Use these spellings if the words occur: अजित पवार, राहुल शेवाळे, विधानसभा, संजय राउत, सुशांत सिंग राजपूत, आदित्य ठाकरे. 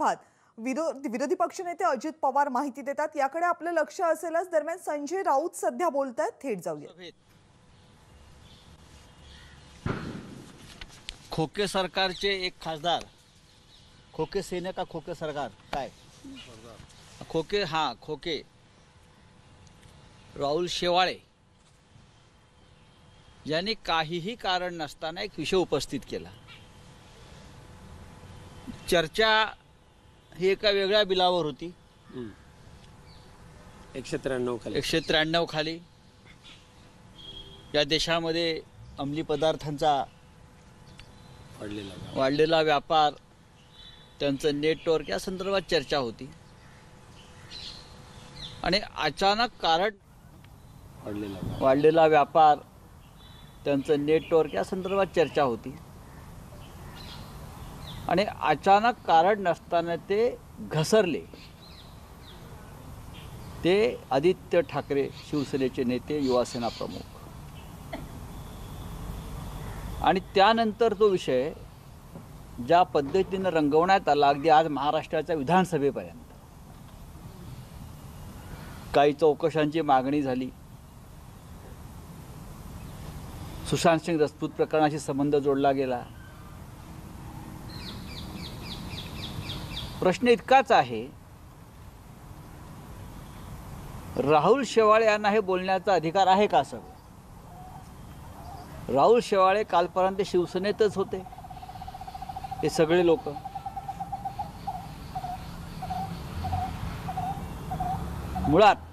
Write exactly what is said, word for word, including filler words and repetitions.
विरोध विरोधी पक्षनेते अजित पवार माहिती देतात, याकडे आपलं लक्ष असेलच। दरम्यान संजय राउत सध्या बोलतात, थेट जाऊया। खोके सरकारचे एक खासदार, खोके सेने का खोके सरकार काय खोके, हाँ खोके राहुल शेवाळे यांनी काहीही कारण नसताना एक विषय उपस्थित केला। चर्चा ही एका वेगळ्या बिलावर होती, एकशे त्र्याण्णव खाली एकशे त्र्याण्णव खाली या देशामध्ये अंमली पदार्थांचा वाढलेला वाढलेला व्यापार, त्यांचं नेटवर्क या संदर्भात चर्चा होती। आणि अचानक कारण वाढलेला वाढलेला व्यापार, त्यांचं नेटवर्क या संदर्भात चर्चा होती। आणि अचानक कारण नसताना ते घसरले। ते आदित्य ठाकरे शिवसेनेचे नेते, युवासेना प्रमुख, आणि त्यानंतर तो विषय ज्या पद्धतीने रंगवण्यात आला, अगदी आज महाराष्ट्राच्या विधानसभेपर्यंत काही चौकशांची मागणी झाली। सुशांत सिंग राजपूत प्रकरणाशी संबंध जोडला गेला। प्रश्न इतकाच आहे, राहुल शेवाळे यांना हे बोलण्याचा अधिकार आहे का? सगळं राहुल शेवाळे कालपर्यंत शिवसेनेतच होते, हे सगळे लोक। मुळात